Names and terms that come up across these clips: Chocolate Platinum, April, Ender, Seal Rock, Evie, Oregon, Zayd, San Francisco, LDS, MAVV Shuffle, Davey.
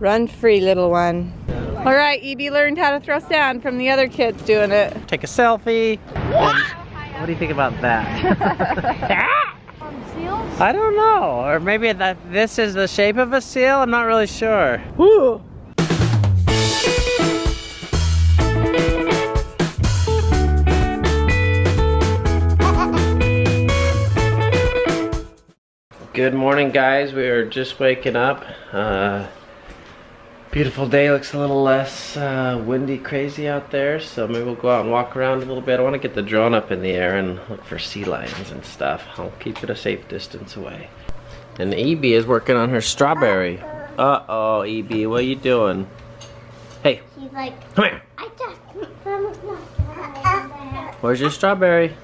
Run free, little one. All right, EB learned how to throw sand from the other kids doing it. Take a selfie. What do you think about that? Seals? I don't know, or maybe that this is the shape of a seal. I'm not really sure. Woo! Good morning, guys. We are just waking up. Beautiful day, looks a little less windy, crazy out there, so maybe we'll go out and walk around a little bit. I want to get the drone up in the air and look for sea lions and stuff. I'll keep it a safe distance away. And EB is working on her strawberry. Uh-oh, EB, what are you doing? Hey. She's like, come here. I just picked some strawberry. Where's your strawberry?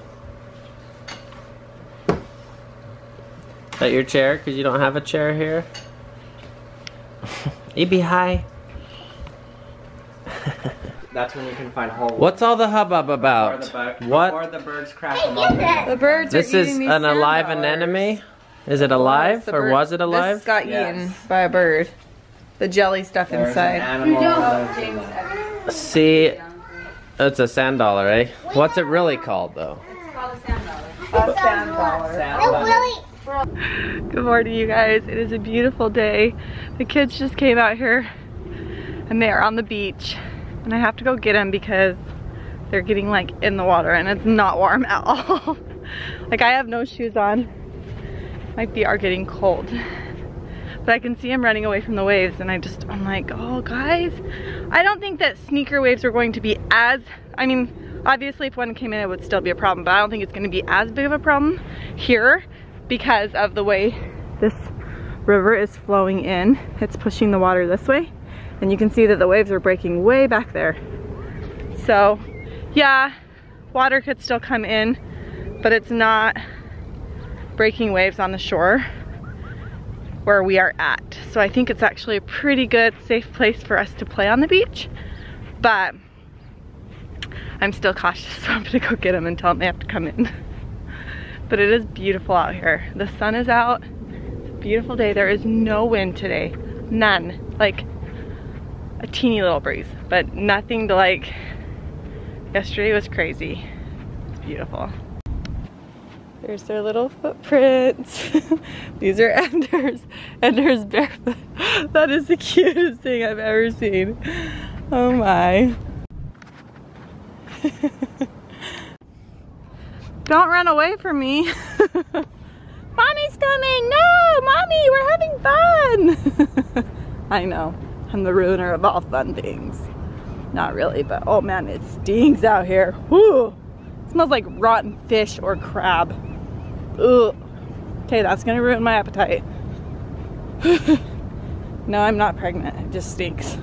Is that your chair? Because you don't have a chair here? EB, hi. That's when we can find holes. What's all the hubbub about? What? The birds crash among them. The birds are eating these sand dollars. This is an alive anemone? Is it alive, or was it alive? This got eaten by a bird. The jelly stuff inside. See, it's a sand dollar, eh? What's it really called, though? It's called a sand dollar. A sand dollar. Good morning, you guys. It is a beautiful day. The kids just came out here and they are on the beach, and I have to go get them because they're getting like in the water and it's not warm at all. Like, I have no shoes on. My feet are getting cold, but I can see them running away from the waves, and I'm like, oh guys, I don't think that sneaker waves are going to be as, I mean, obviously if one came in it would still be a problem, but I don't think it's going to be as big of a problem here because of the way this river is flowing in. It's pushing the water this way, and you can see that the waves are breaking way back there. So yeah, water could still come in, but it's not breaking waves on the shore where we are at. So I think it's actually a pretty good, safe place for us to play on the beach, but I'm still cautious, so I'm gonna go get them and tell them they have to come in. But it is beautiful out here. The sun is out. It's a beautiful day. There is no wind today. None. Like a teeny little breeze, but nothing to like. Yesterday was crazy. It's beautiful. There's their little footprints. These are Ender's. Ender's barefoot. That is the cutest thing I've ever seen. Oh my. Don't run away from me. Mommy's coming! No! Mommy, we're having fun! I know. I'm the ruiner of all fun things. Not really, but oh man, it stinks out here. Woo! It smells like rotten fish or crab. Ugh. Okay, that's gonna ruin my appetite. No, I'm not pregnant. It just stinks.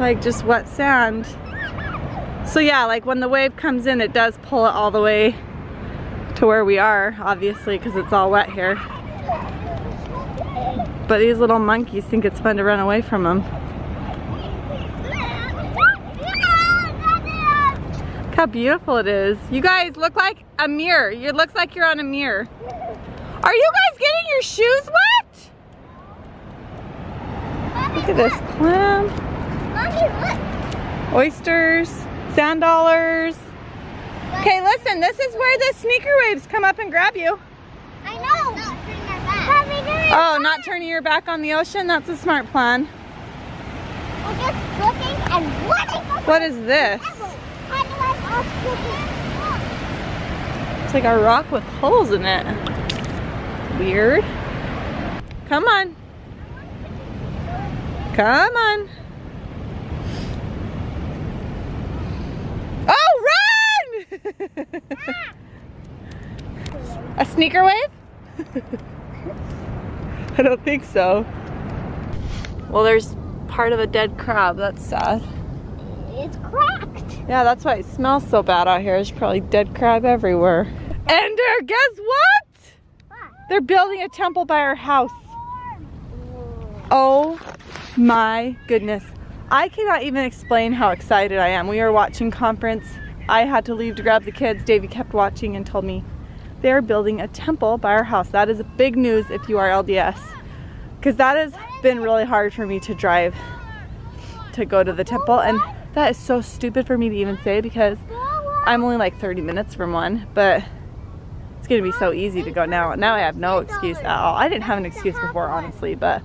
Like just wet sand. So yeah, like when the wave comes in, it does pull it all the way to where we are, obviously, because it's all wet here. But these little monkeys think it's fun to run away from them. Look how beautiful it is. You guys look like a mirror. It looks like you're on a mirror. Are you guys getting your shoes wet? Look at this clam. Oysters, sand dollars. Okay, listen, this is where the sneaker waves come up and grab you. I know. Not turning your back. Oh, not turning your back on the ocean? That's a smart plan. We're just looking and looking. What is this? It's like a rock with holes in it. Weird. Come on. Come on. A sneaker wave? I don't think so. Well, there's part of a dead crab. That's sad. It's cracked. Yeah, that's why it smells so bad out here. There's probably dead crab everywhere. Ender, guess what? They're building a temple by our house. Oh my goodness. I cannot even explain how excited I am. We are watching conference. I had to leave to grab the kids. Davey kept watching and told me they're building a temple by our house. That is big news if you are LDS, because that has been really hard for me to drive to go to the temple. And that is so stupid for me to even say, because I'm only like 30 minutes from one, but it's gonna be so easy to go now. Now I have no excuse at all. I didn't have an excuse before, honestly, but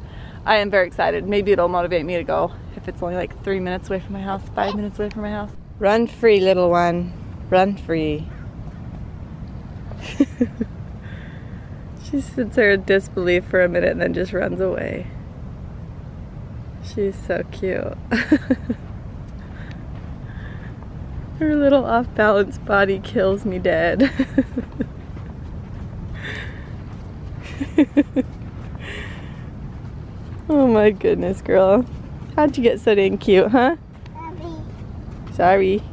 I am very excited. Maybe it'll motivate me to go if it's only like 3 minutes away from my house, 5 minutes away from my house. Run free, little one. Run free. She sits there in disbelief for a minute and then just runs away. She's so cute. Her little off-balance body kills me dead. Oh my goodness, girl. How'd you get so dang cute, huh? Sorry.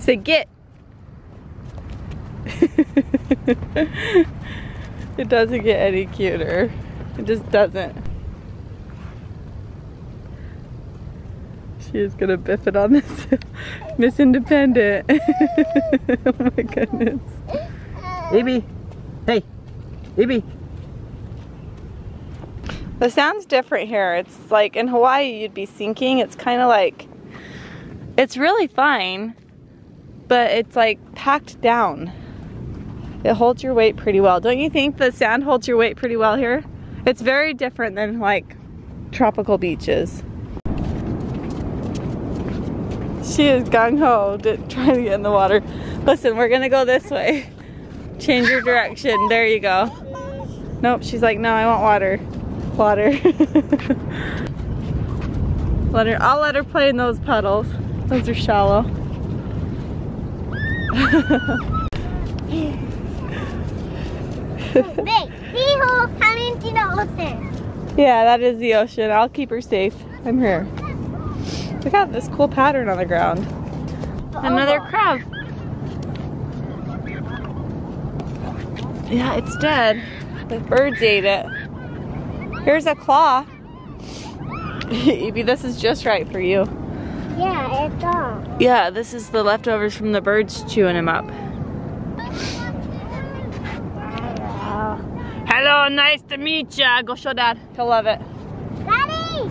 Say get. It doesn't get any cuter. It just doesn't. She is gonna biff it on this. Miss Independent. Oh my goodness. Davey. Hey. Davey. The sound's different here. It's like in Hawaii you'd be sinking. It's kind of like, it's really fine, but it's like packed down. It holds your weight pretty well. Don't you think the sand holds your weight pretty well here? It's very different than like tropical beaches. She is gung-ho trying to get in the water. Listen, we're gonna go this way. Change your direction. There you go. Nope, she's like, no, I want water. Water. I'll let her play in those puddles. Those are shallow. Big seahole coming to the ocean. Yeah, that is the ocean. I'll keep her safe. I'm here. Look at this cool pattern on the ground. Another crab. Yeah, it's dead. The birds ate it. Here's a claw. Evie, this is just right for you. Yeah, it's all. Yeah, this is the leftovers from the birds chewing him up. Hello. Hello, nice to meet ya. Go show Dad. He'll love it. Daddy!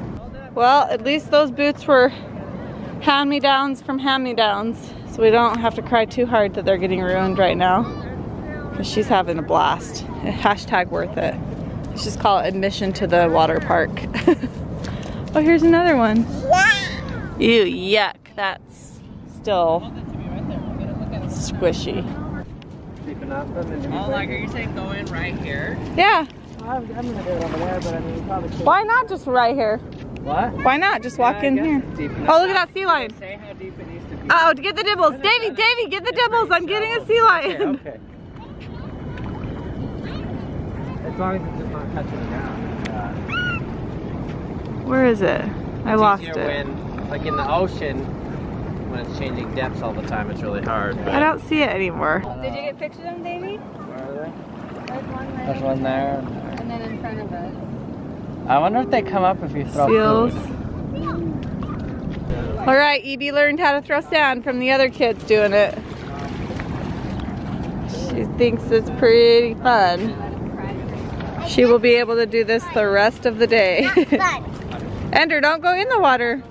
Well, at least those boots were hand-me-downs from hand-me-downs, so we don't have to cry too hard that they're getting ruined right now. Because she's having a blast. Hashtag worth it. Let's just call it admission to the water park. Oh, here's another one. Ew, yuck, that's still squishy. Oh, like, are you saying go in right here? Yeah. I'm gonna do it on the way, but I mean, probably should. Why not just right here? What? Why not just walk in here? Oh, look at that sea lion. Say how deep it needs to be. Uh oh, get the dibbles. Davey, Davey, get the dibbles. I'm getting a sea lion. Okay, okay. As long as it's just not touching the ground. Where is it? I lost it. When, like in the ocean, when it's changing depths all the time, it's really hard. But I don't see it anymore. Did you get pictures of them, Davey? Where are they? There's one there. There's one there. And then in front of us. I wonder if they come up if you throw seals. Food. All right, Evie learned how to throw sand from the other kids doing it. She thinks it's pretty fun. She will be able to do this the rest of the day. Ender, don't go in the water.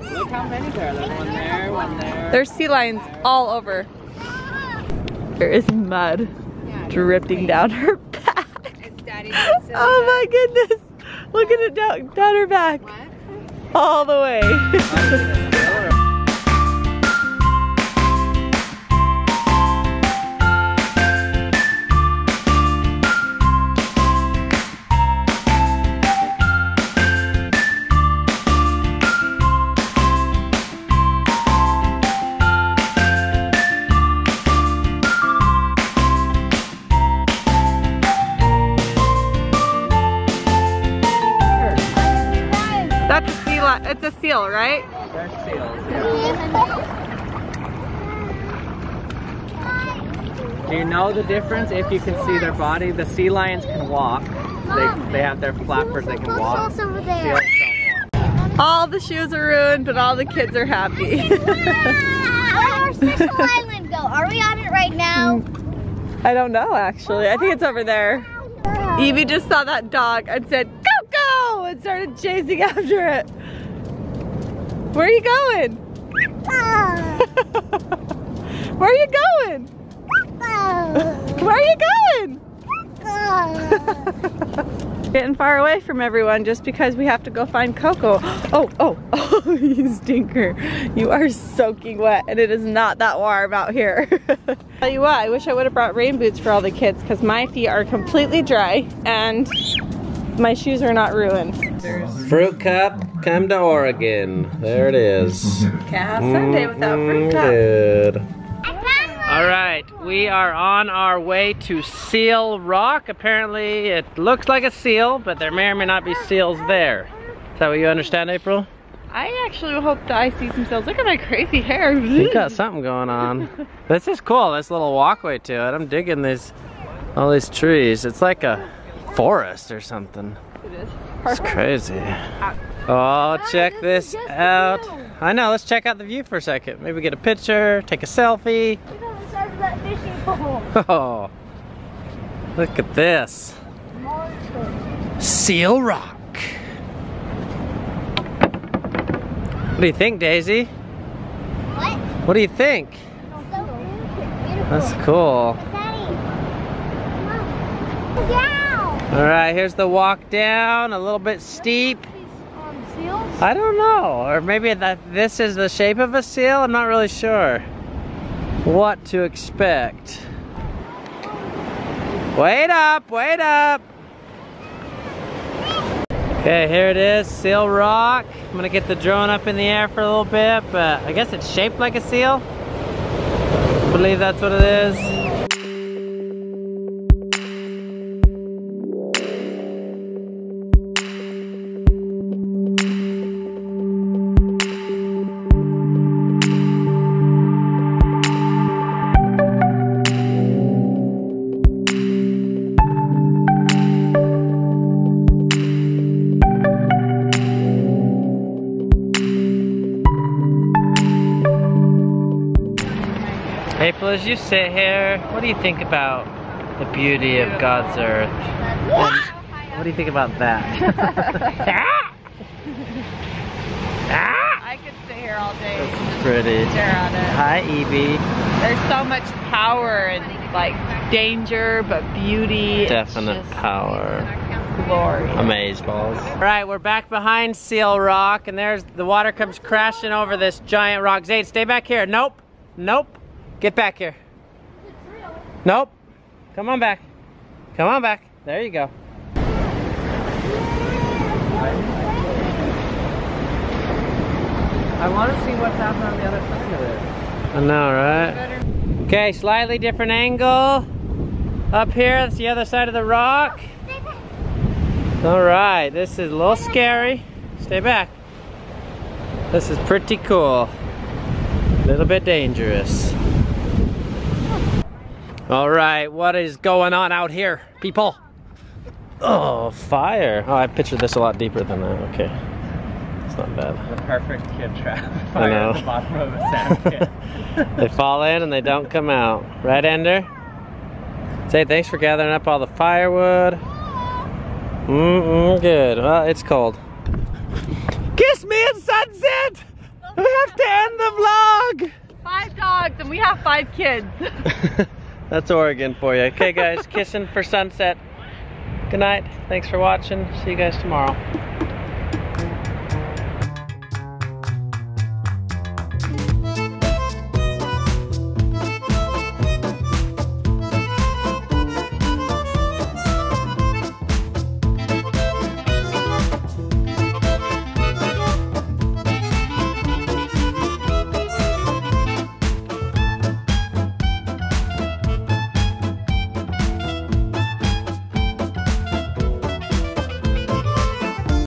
Look how many there are. There's one there, one there. There's sea lions all over. There is mud dripping down her back. Oh my goodness. Look at it down her back. All the way. It's a seal, right? They're seals, yeah. Do you know the difference if you can see their body? The sea lions can walk. They have their flappers, they can walk. All the shoes are ruined, but all the kids are happy. Where did our special island go? Are we on it right now? I don't know, actually. I think it's over there. Evie just saw that dog and said, go, go! And started chasing after it. Where are you going? Where are you going? Where are you going? Getting far away from everyone just because we have to go find Coco. Oh, oh, oh, you stinker. You are soaking wet and it is not that warm out here. Tell you what, I wish I would have brought rain boots for all the kids because my feet are completely dry and my shoes are not ruined. Fruit cup, come to Oregon. There it is. Can't have Sunday without fruit cup. Good. Alright, we are on our way to Seal Rock. Apparently it looks like a seal, but there may or may not be seals there. Is that what you understand, April? I actually hope that I see some seals. Look at my crazy hair. You got something going on. This is cool, this little walkway to it. I'm digging these, all these trees. It's like a forest or something. It is. It's crazy. Oh, check this out. I know, let's check out the view for a second. Maybe get a picture, take a selfie. That fishing pole. Oh, look at this. Seal Rock. What do you think, Daisy? What? What do you think? It's so beautiful. That's cool. Daddy. Come on. Down. All right, here's the walk down. A little bit steep. Seals? I don't know, or maybe that this is the shape of a seal. I'm not really sure what to expect. Wait up, wait up. Okay, here it is, Seal Rock. I'm gonna get the drone up in the air for a little bit, but I guess it's shaped like a seal. I believe that's what it is. April, as you sit here, what do you think about the beauty of God's earth? What do you think about that? I could sit here all day and pretty. Stare at it. Hi, Evie. There's so much power and like danger, but beauty. Definite power. Glory. Amazeballs. All right, we're back behind Seal Rock, and there's the water comes crashing over this giant rock. Zayd, stay back here. Nope. Nope. Get back here. Nope. Come on back. Come on back. There you go. I want to see what's happening on the other side of it. I know, right? Okay, slightly different angle. Up here, that's the other side of the rock. All right, this is a little scary. Stay back. This is pretty cool. A little bit dangerous. All right, what is going on out here, people? Oh, fire. Oh, I pictured this a lot deeper than that. Okay. It's not bad. The perfect kid trap. Fire at the bottom of a sand pit. They fall in and they don't come out. Right, Ender? Say thanks for gathering up all the firewood. Good. Well, it's cold. Kiss me at sunset! We have to end the vlog! 5 dogs and we have 5 kids. That's Oregon for you. Okay guys, kissing for sunset. Good night. Thanks for watching. See you guys tomorrow.